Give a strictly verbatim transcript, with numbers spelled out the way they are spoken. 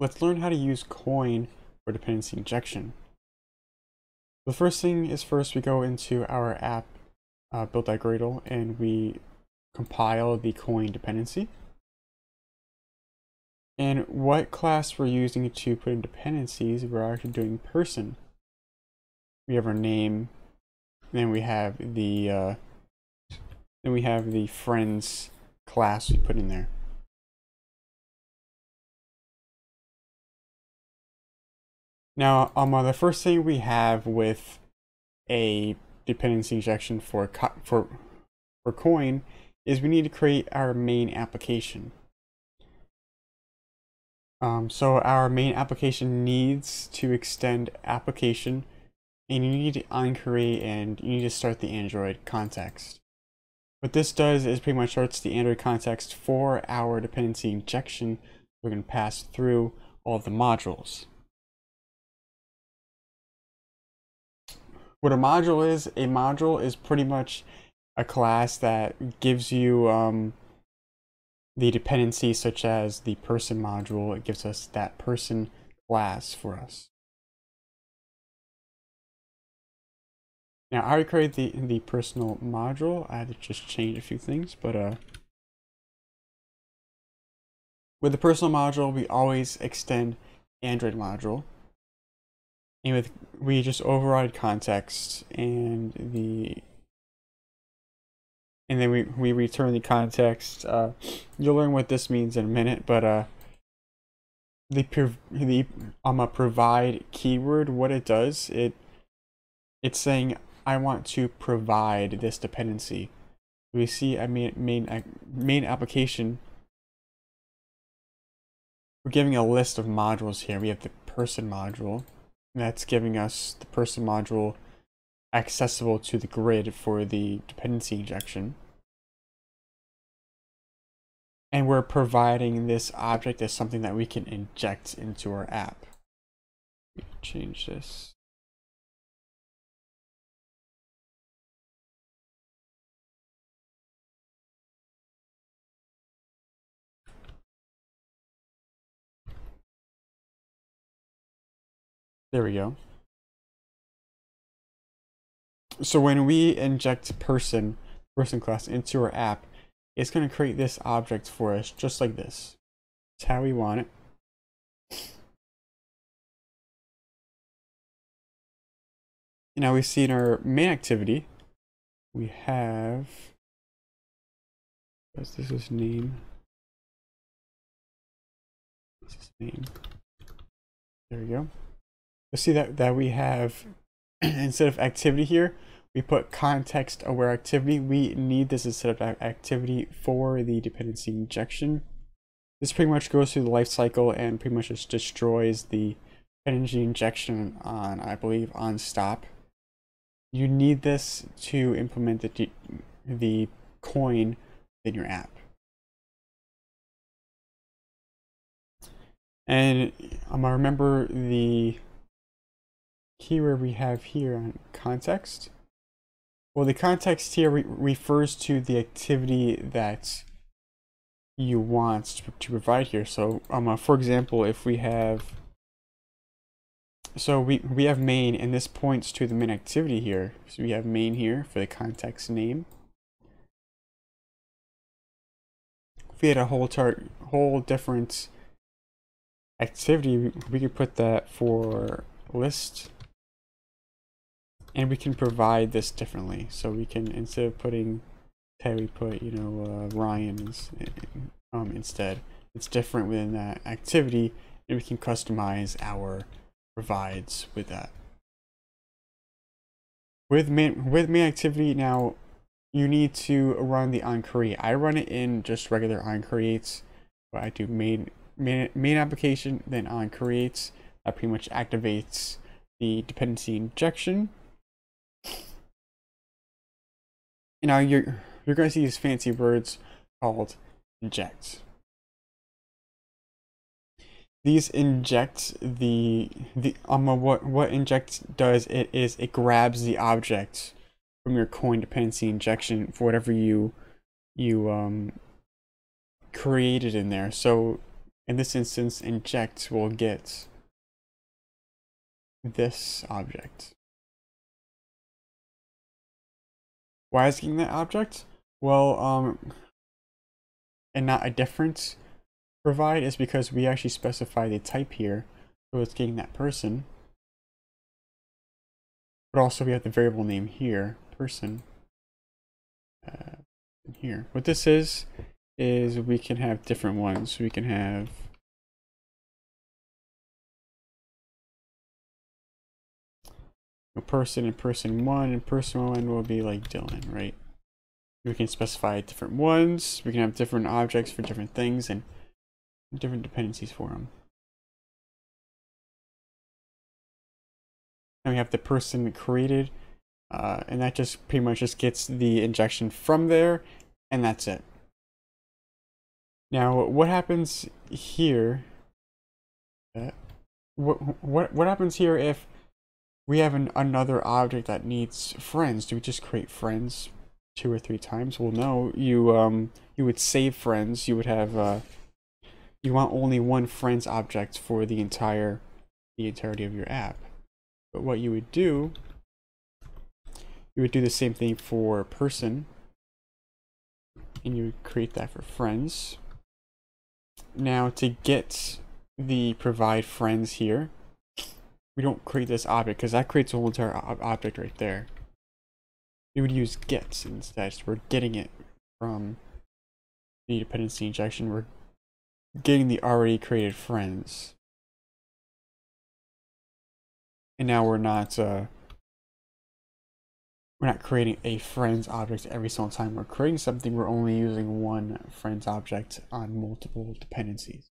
Let's learn how to use Koin for dependency injection. The first thing is first we go into our app uh, built by Gradle and we compile the Koin dependency. And what class we're using to put in dependencies, we're actually doing person. We have our name, then we have the uh, then we have the friends class we put in there. Now, um, uh, the first thing we have with a dependency injection for for for Koin is we need to create our main application. Um, so our main application needs to extend application, and you need to onCreate and you need to start the Android context. What this does is pretty much starts the Android context for our dependency injection. We're going to pass through all the modules. What a module is, a module is pretty much a class that gives you um, the dependency, such as the person module. It gives us that person class for us. Now I already created the, the personal module. I had to just change a few things, but uh, with the personal module, we always extend Android module. And with, we just override context and the And then we, we return the context. Uh, you'll learn what this means in a minute, but uh, the, the um, a provide keyword, what it does, it it's saying, I want to provide this dependency. We see I mean, main, main application. We're giving a list of modules here. We have the person module. That's giving us the person module accessible to the grid for the dependency injection. And we're providing this object as something that we can inject into our app. We change this. There we go. So when we inject person, person class into our app, it's going to create this object for us just like this. It's how we want it. And now we see in our main activity, we have, this is name. This is name. There we go. You'll see that, that we have, instead of activity here, we put context aware activity. We need this instead of activity for the dependency injection. This pretty much goes through the life cycle and pretty much just destroys the dependency injection on, I believe, on stop. You need this to implement the, the Koin in your app. And um, I remember the keyword we have here on context. Well, the context here re refers to the activity that you want to, to provide here. So, um, uh, for example, if we have, so we we have main, and this points to the main activity here. So we have main here for the context name. If we had a whole tart, whole different activity, we, we could put that for list. And we can provide this differently. So we can, instead of putting, hey, we put, you know, uh, Ryan's um, instead. It's different within that activity, and we can customize our provides with that. With main, with main activity now, you need to run the onCreate. I run it in just regular onCreates, but I do main, main, main application, then onCreates. That pretty much activates the dependency injection. And now you're, you're going to see these fancy words called inject. These inject the, the um, what, what inject does it is it grabs the object from your Koin dependency injection for whatever you, you um, created in there. So In this instance, inject will get this object. Why is getting that object? Well, um, and not a difference provide is because we actually specify the type here, so it's getting that person. But also we have the variable name here, person, uh, here. What this is, is we can have different ones. We can have a person and person one, and person one will be like Dylan, right? We can specify different ones. We can have different objects for different things and different dependencies for them. And we have the person created, uh, and that just pretty much just gets the injection from there, and that's it. Now, what happens here? Uh, what what what happens here if we have an, another object that needs friends? Do we just create friends two or three times? Well, no. You um you would save friends. You would have uh you want only one friends object for the entire the entirety of your app. But what you would do, you would do the same thing for person, and you would create that for friends. Now, to get the provide friends here, we don't create this object because that creates a whole entire ob object right there. We would use gets instead. So we're getting it from the dependency injection. We're getting the already created friends. And now we're not uh, we're not creating a friends object every single time we're creating something. We're only using one friends object on multiple dependencies.